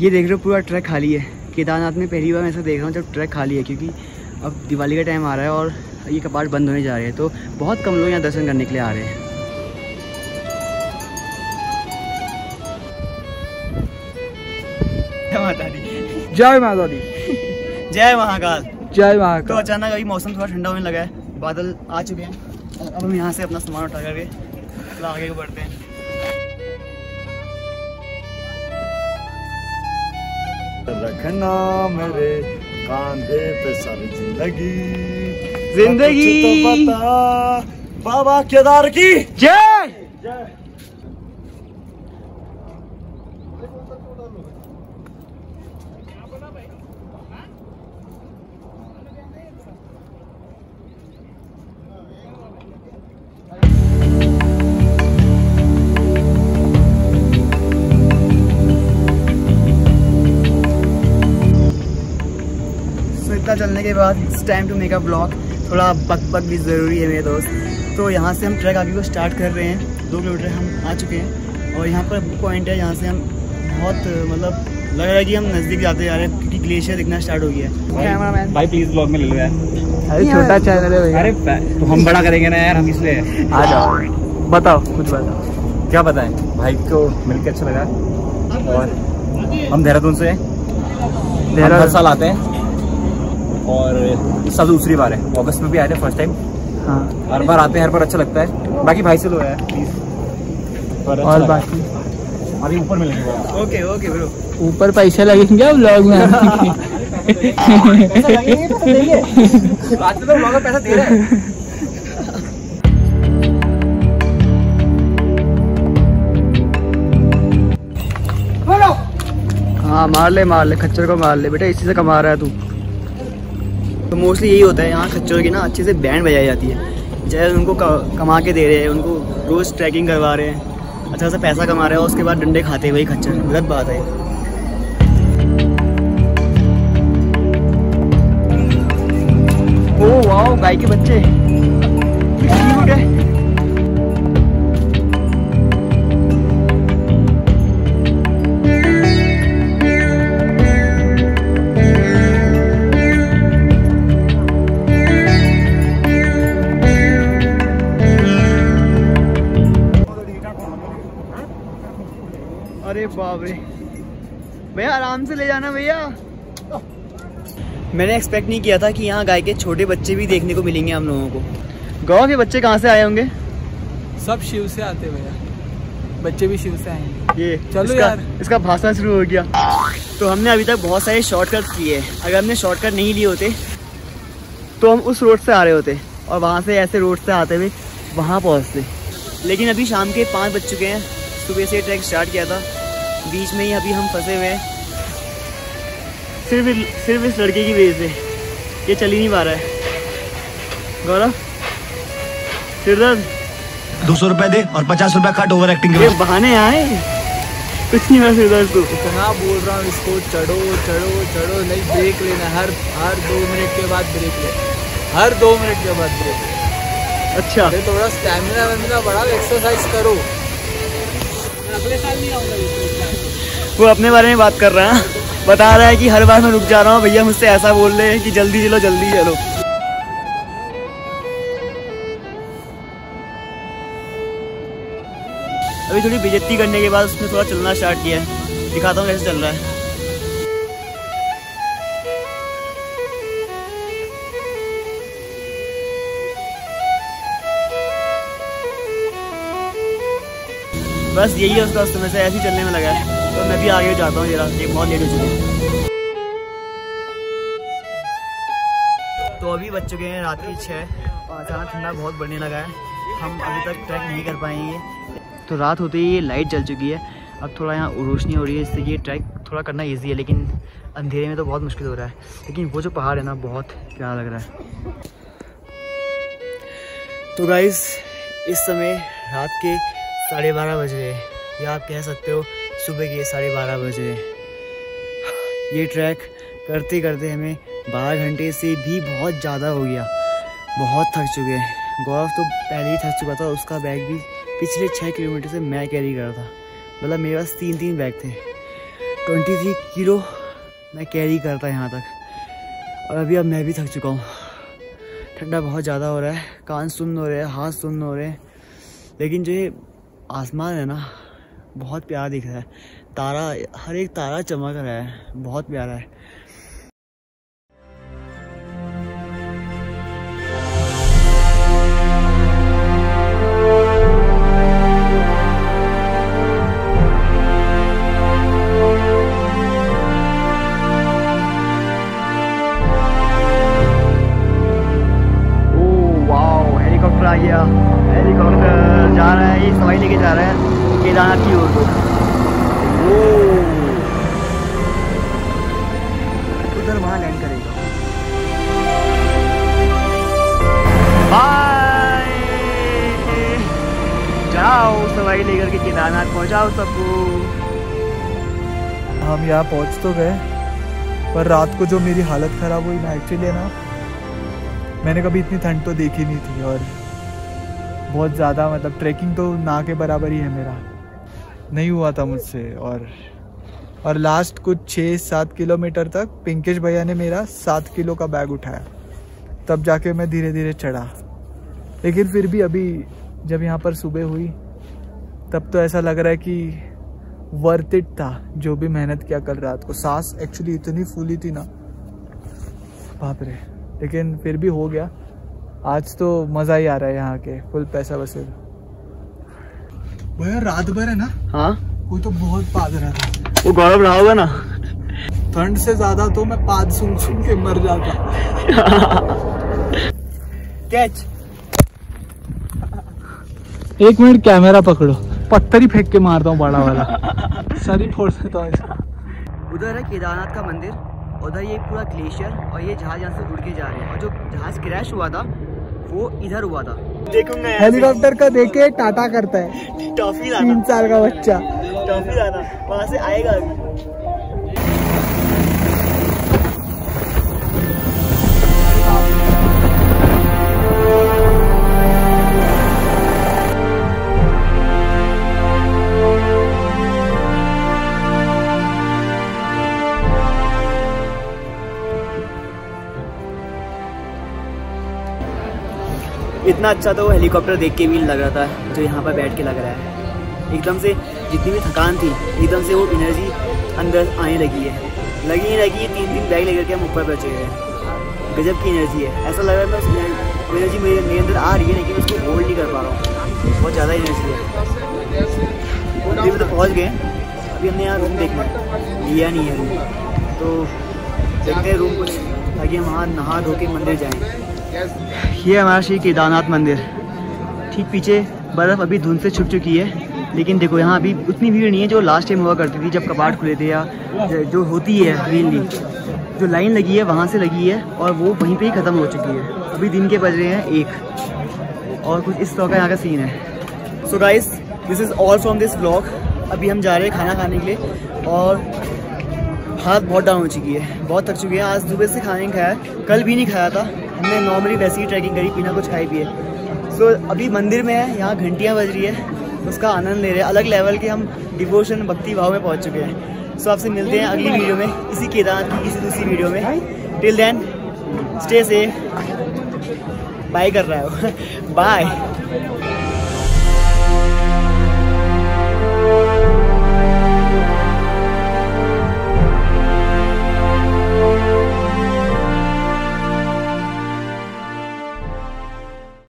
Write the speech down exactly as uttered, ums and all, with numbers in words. ये देख रहे हो पूरा ट्रैक खाली है। केदारनाथ में पहली बार मैं ऐसा देख रहा हूँ जब ट्रैक खाली है, क्योंकि अब दिवाली का टाइम आ रहा है और ये कपाट बंद होने जा रहे हैं, तो बहुत कम लोग यहाँ दर्शन करने के लिए आ रहे हैं। माता दी जय माता दी जय महाकाल जय महाकाल। तो अचानक अभी मौसम थोड़ा ठंडा होने लगा है, बादल आ चुके हैं और अब हम यहाँ से अपना सामान उठा करके थोड़ा आगे को बढ़ते हैं। रखना मेरे कांधे पे सारी जिंदगी जिंदगी तो बता बाबा केदार की जय। चलने के बाद it's time to make a blog. थोड़ा बक बक भी ज़रूरी है मेरे दोस्त। तो यहाँ से हम ट्रैक आगे को स्टार्ट कर रहे हैं। दो किलोमीटर हम आ चुके हैं और यहाँ पर वो पॉइंट है जहाँ से हम बहुत मतलब लग रहा है कि हम नज़दीक जाते जा रहे हैं, क्योंकि ग्लेशियर दिखना स्टार्ट हो गया है। भाई प्लीज़ ब्लॉग में ले लो यार, अरे छोटा चैनल है। अरे तो हम बड़ा करेंगे ना यार, हम इसलिए। आ जाओ बताओ, कुछ बताओ, क्या बताएं। भाई को मिलकर अच्छा लगा। और हम देहरादून से हर साल आते हैं और इस साल दूसरी बार है। अगस्त में भी आए थे फर्स्ट टाइम। हाँ, हर बार आते हैं, हर बार अच्छा लगता है। बाकी भाई से लो यार प्लीज। और, और बाकी अभी ऊपर मिलेंगे। Okay okay bro. ऊपर पैसे लगेंगे व्लॉग में। पैसा लगेंगे तो देंगे। आज तो व्लॉग में पैसा दे रहे हैं। हाँ मार ले मार ले, खच्चर को मार ले बेटा, इसी से कमा रहा है तू। तो मोस्टली यही होता है, यहाँ खच्चरों की ना अच्छे से बैंड बजाई जाती है। जैसे उनको कमा के दे रहे हैं, उनको रोज़ ट्रैकिंग करवा रहे हैं, अच्छा सा पैसा कमा रहे हैं और उसके बाद डंडे खाते हैं वही खच्चर। गलत बात है। ओह वाओ, गाय के बच्चे क्यूट है। भैया आराम से ले जाना भैया। मैंने एक्सपेक्ट नहीं किया था कि यहाँ गाय के छोटे बच्चे भी देखने को मिलेंगे हम लोगों को। गाँव के बच्चे कहाँ से आए होंगे? सब शिव से आते भैया, बच्चे भी शिव से आए हैं। ये चलो इसका, यार इसका भाषण शुरू हो गया। तो हमने अभी तक बहुत सारे शॉर्टकट किए हैं। अगर हमने शॉर्टकट नहीं लिए होते तो हम उस रोड से आ रहे होते और वहाँ से ऐसे रोड से आते हुए वहाँ पहुँचते। लेकिन अभी शाम के पाँच बज चुके हैं। सुबह से ट्रैक स्टार्ट किया था, बीच में ही अभी हम फंसे हुए हैं सिर्फ सिर्फ इस लड़के की वजह से। ये चल ही नहीं पा रहा है। गौरव सिर दर्द। दो सौ रुपये दे और पचास रुपये कट ओवर एक्टिंग के बहाने आए। कुछ नहीं हुआ सिर दर्द को। इतना बोल रहा हूँ इसको चढ़ो चढ़ो चढ़ो, नहीं ब्रेक लेना। हर हर दो मिनट के बाद ब्रेक लेना, हर दो मिनट के बाद ब्रेक। अच्छा थोड़ा स्टेमिना वैमिना बढ़ाओ, एक्सरसाइज करो। अगले साल नहीं आऊँगा। वो अपने बारे में बात कर रहा है, बता रहा है कि हर बार मैं रुक जा रहा हूँ। भैया मुझसे ऐसा बोल रहे हैं कि जल्दी चलो जल्दी चलो। अभी थोड़ी बेइज्जती करने के बाद उसने थोड़ा चलना स्टार्ट किया है। दिखाता हूँ कैसे चल रहा है। बस यही है उसका, उस समय से ऐसे ही चलने में लगा है। तो मैं भी आगे जाता हूँ, जरा बहुत लेट हो चुकी है। तो अभी बज चुके हैं रात के छः। अचानक ठंडा बहुत बढ़ने लगा है, हम अभी तक ट्रैक नहीं कर पाएंगे। तो रात होते ही ये लाइट जल चुकी है। अब थोड़ा यहाँ रोशनी हो रही है, इससे ये ट्रैक थोड़ा करना ईजी है, लेकिन अंधेरे में तो बहुत मुश्किल हो रहा है। लेकिन वो जो पहाड़ है ना, बहुत प्यारा लग रहा है। तो गाइस इस समय रात के साढ़े बारह बज रहे हैं, या आप कह सकते हो सुबह के साढ़े बारह बजे। ये ट्रैक करते करते हमें बारह घंटे से भी बहुत ज़्यादा हो गया। बहुत थक चुके हैं। गौरव तो पहले ही थक चुका था, उसका बैग भी पिछले छः किलोमीटर से मैं कैरी कर रहा था। मतलब मेरे पास तीन तीन बैग थे। तेईस किलो मैं कैरी करता यहाँ तक। और अभी अब मैं भी थक चुका हूँ, ठंडा बहुत ज़्यादा हो रहा है, कान सुन्न हो रहे हैं, हाथ सुन्न हो रहे हैं। लेकिन जो ये आसमान है ना, बहुत प्यारा दिख रहा है, तारा हर एक तारा चमक रहा है, बहुत प्यारा है। हेलीकॉप्टर जा रहा है, ये सवारी लेके जा रहा है केदारनाथ की ओर को। उधर वहाँ लैंड करेगा। बाय, जाओ सवारी लेकर के केदारनाथ पहुँचाओ सबको। हम यहाँ पहुँच तो गए, पर रात को जो मेरी हालत खराब हुई ना, एक्चुअली ना मैंने कभी इतनी ठंड तो देखी नहीं थी। और बहुत ज़्यादा मतलब ट्रैकिंग तो ना के बराबर ही है, मेरा नहीं हुआ था मुझसे। और और लास्ट कुछ छः सात किलोमीटर तक पिंकेश भैया ने मेरा सात किलो का बैग उठाया, तब जाके मैं धीरे धीरे चढ़ा। लेकिन फिर भी अभी जब यहाँ पर सुबह हुई, तब तो ऐसा लग रहा है कि वर्थ इट था जो भी मेहनत किया कल रात को। सांस एक्चुअली इतनी फूली थी ना, बाप रे, लेकिन फिर भी हो गया। आज तो मज़ा ही आ रहा है यहाँ के, फुल पैसा वसूल। भैया रात भर है ना, हाँ वो तो बहुत पाद रहा था, वो गौरव रहा होगा ना। ठंड से ज्यादा तो मैं पाद सुन सुन के मर जाता। कैच, एक मिनट कैमरा पकड़ो, पत्थर ही फेंक के मारता हूँ बड़ा वाला, सारी फोर्स से। उधर है केदारनाथ का मंदिर, उधर ये पूरा ग्लेशियर और ये जहाज यहाँ से उड़ के जा रहे हैं। और जो जहाज क्रैश हुआ था वो इधर हुआ था। देखूंगा हेलीकॉप्टर का, देखे टाटा करता है, टॉफी लाना, तीन साल का बच्चा टॉफी लाना, वहाँ से आएगा। इतना अच्छा तो हेलीकॉप्टर देख के भी लग रहा था जो यहाँ पर बैठ के लग रहा है। एकदम से जितनी भी थकान थी, एकदम से वो एनर्जी अंदर आने लगी है, लगी ही लगी है। तीन दिन बैग लेकर के हम ऊपर पहुँचे गए, गजब की एनर्जी है। ऐसा लग रहा है बस एनर्जी मेरे मेरे अंदर आ रही है, लेकिन उसको होल्ड नहीं कर पा रहा हूँ, बहुत ज़्यादा एनर्जी है। दिन तो पहुँच गए, अभी हमने यहाँ रूम देखना लिया नहीं है, रूम तो देखते हैं रूम कुछ, ताकि हम वहाँ नहा धो के मंदिर जाएँ। ये हमारा श्री केदारनाथ मंदिर, ठीक पीछे बर्फ़ अभी धुंध से छुप चुकी है, लेकिन देखो यहाँ अभी उतनी भीड़ नहीं है जो लास्ट टाइम हुआ करती थी जब कपाट खुले थे, या जो होती है मेनली जो लाइन लगी है वहाँ से लगी है, और वो वहीं पे ही ख़त्म हो चुकी है। अभी दिन के बज रहे हैं एक, और कुछ इस तरह का यहाँ का सीन है। So guys, this is all from this vlog. अभी हम जा रहे हैं खाना खाने के लिए, और हाथ बहुत डाउन हो चुकी है, बहुत थक चुकी है। आज सुबह से खाने खाया, कल भी नहीं खाया था हमने, नॉर्मली वैसे ही ट्रैकिंग करी, बिना कुछ खाई पिए। सो so, अभी मंदिर में है, यहाँ घंटियाँ बज रही है, उसका आनंद ले रहे हैं। अलग लेवल के हम डिवोशन भक्ति भाव में पहुँच चुके हैं। सो so, आपसे मिलते हैं अगली वीडियो में, इसी केदारनाथ की इसी दूसरी वीडियो में। Till then stay safe. Bye कर रहा है, बाय।